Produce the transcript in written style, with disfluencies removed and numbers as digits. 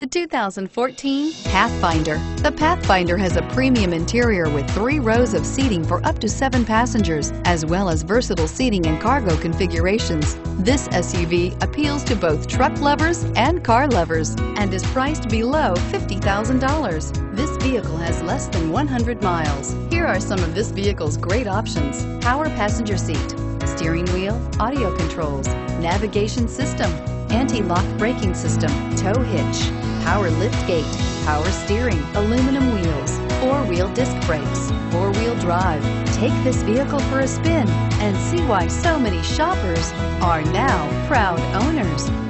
The 2014 Pathfinder. The Pathfinder has a premium interior with 3 rows of seating for up to 7 passengers, as well as versatile seating and cargo configurations. This SUV appeals to both truck lovers and car lovers and is priced below $50,000. This vehicle has less than 100 miles. Here are some of this vehicle's great options: power passenger seat, steering wheel audio controls, navigation system, anti-lock braking system, tow hitch, power lift gate, power steering, aluminum wheels, 4-wheel disc brakes, 4-wheel drive. Take this vehicle for a spin and see why so many shoppers are now proud owners.